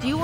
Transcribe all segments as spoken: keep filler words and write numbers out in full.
Do you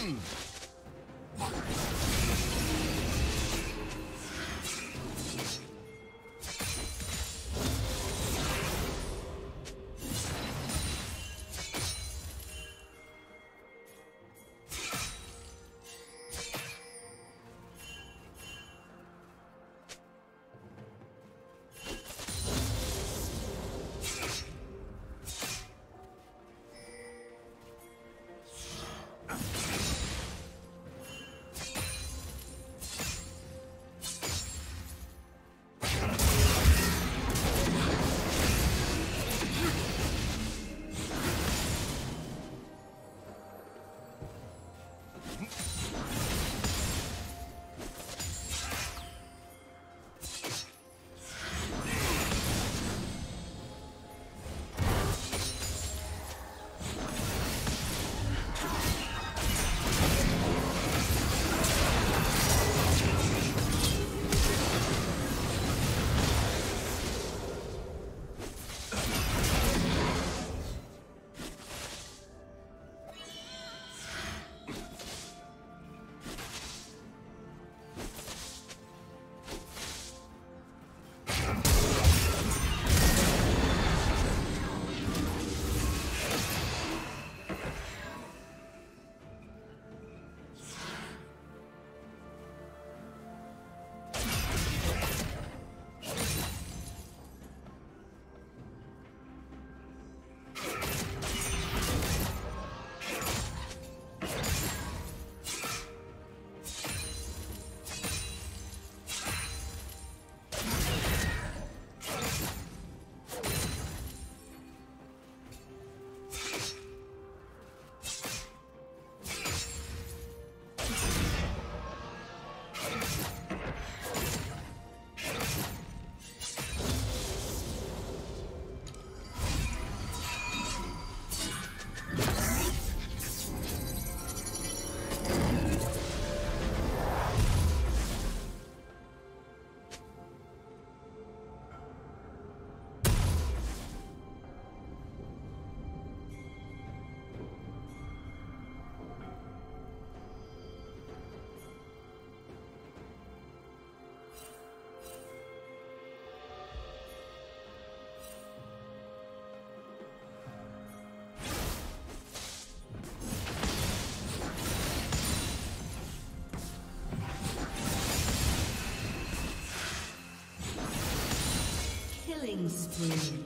Hmm. Killing spree.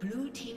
Blue team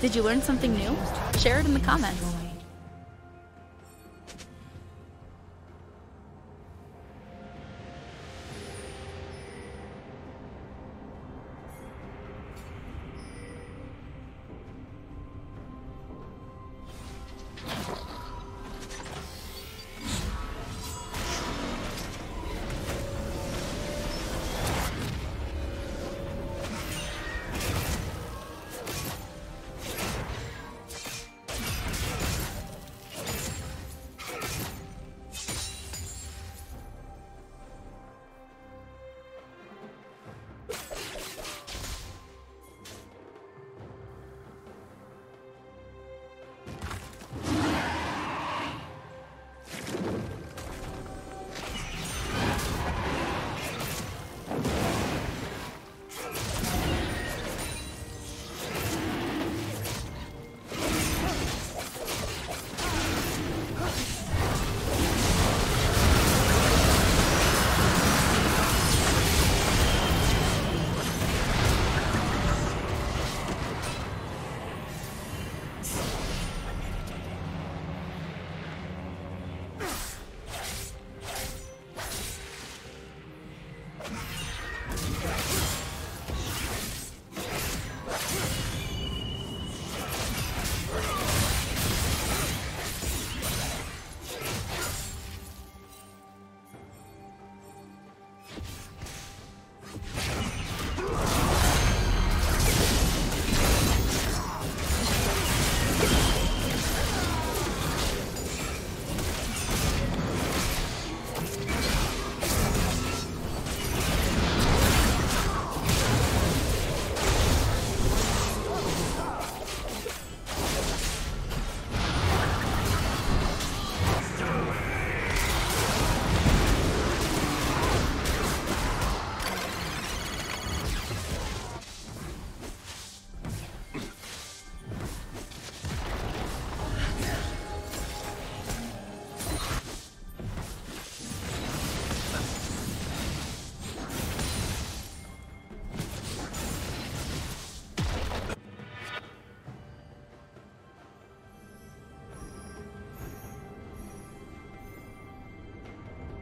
Did you learn something new? Share it in the comments.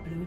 Blue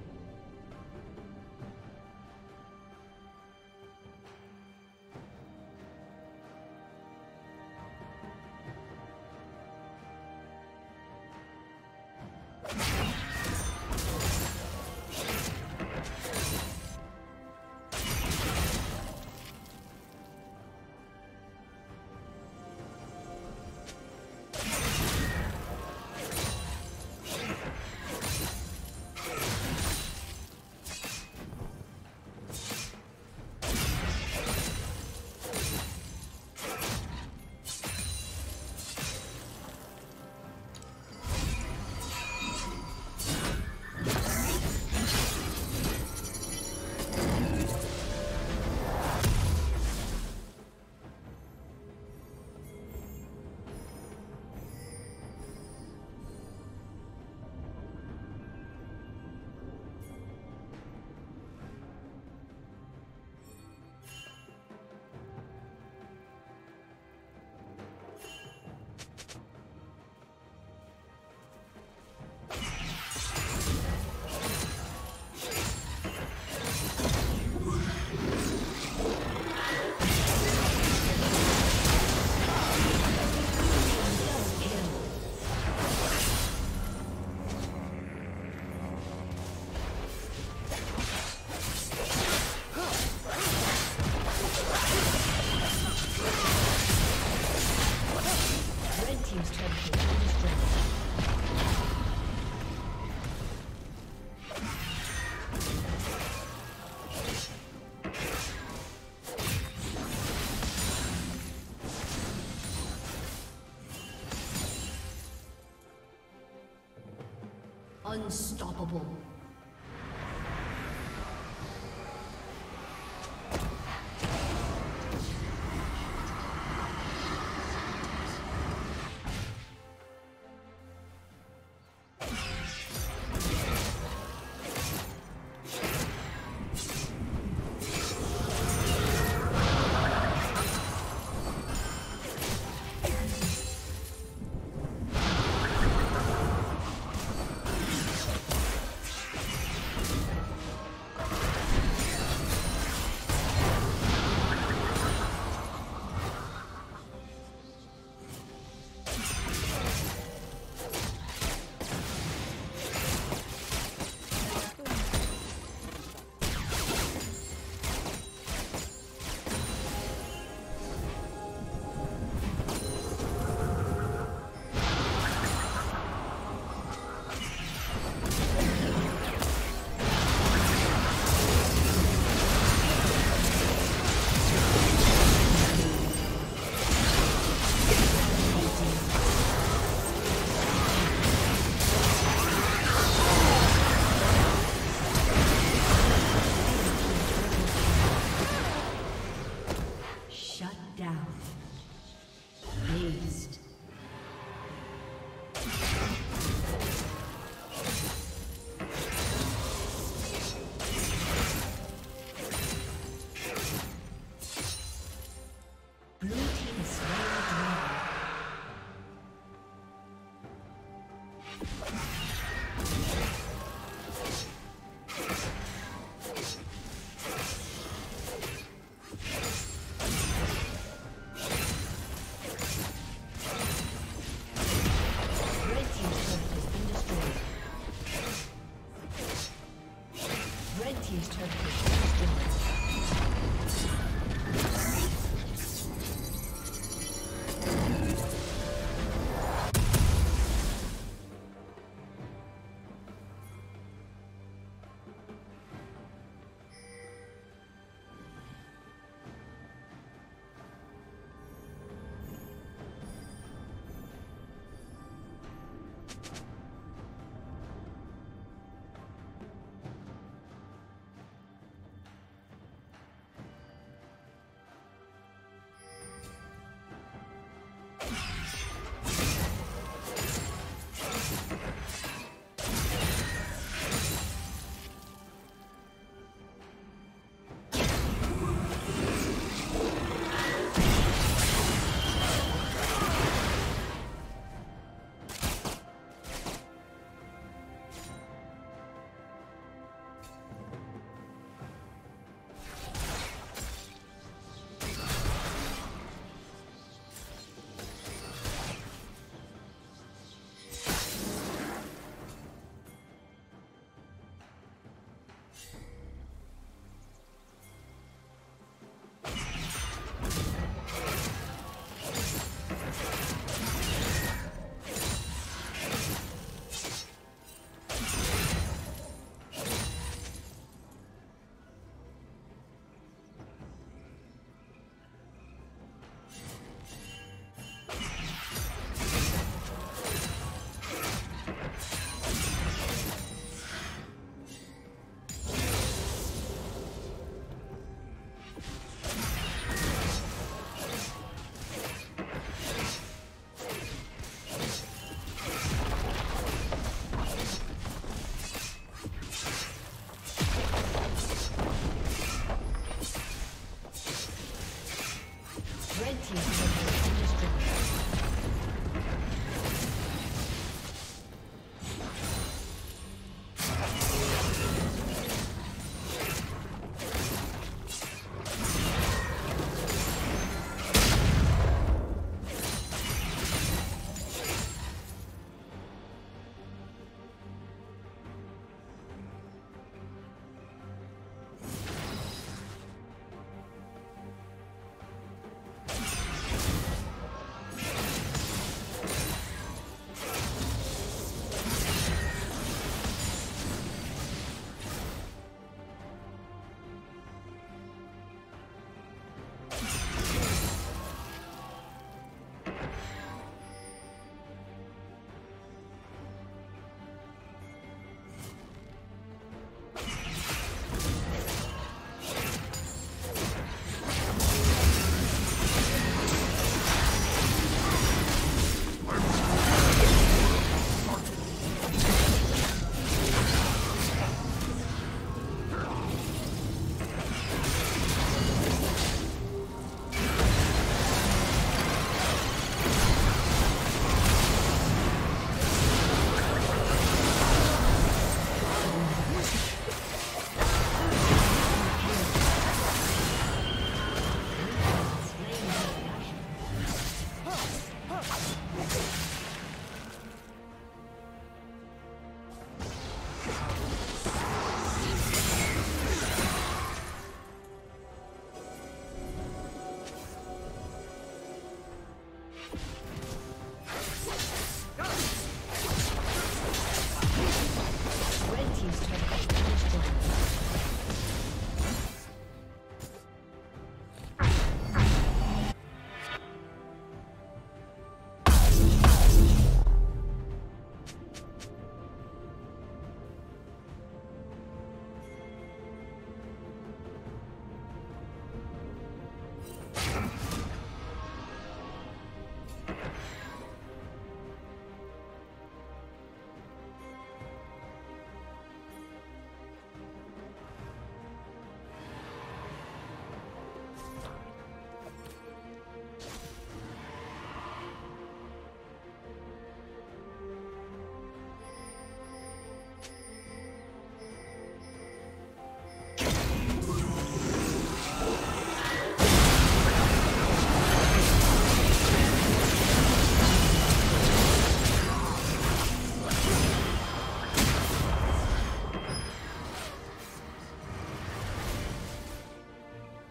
Unstoppable.